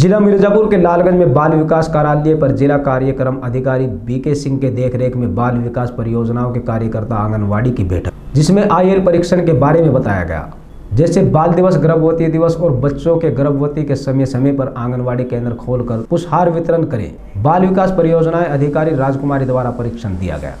जिला मिर्जापुर के लालगंज में बाल विकास कार्यालय पर जिला कार्यक्रम अधिकारी बी.के. सिंह के देखरेख में बाल विकास परियोजनाओं के कार्यकर्ता आंगनवाड़ी की बैठक, जिसमें आयु परीक्षण के बारे में बताया गया। जैसे बाल दिवस, गर्भवती दिवस और बच्चों के गर्भवती के समय समय पर आंगनवाड़ी केंद्र खोलकर पुष्पहार वितरण करें। बाल विकास परियोजनाएं अधिकारी राजकुमारी द्वारा परीक्षण दिया गया।